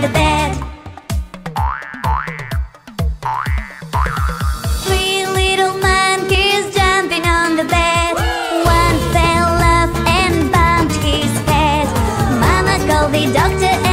the bed. Three little monkeys jumping on the bed. One fell off and bumped his head. Mama called the doctor.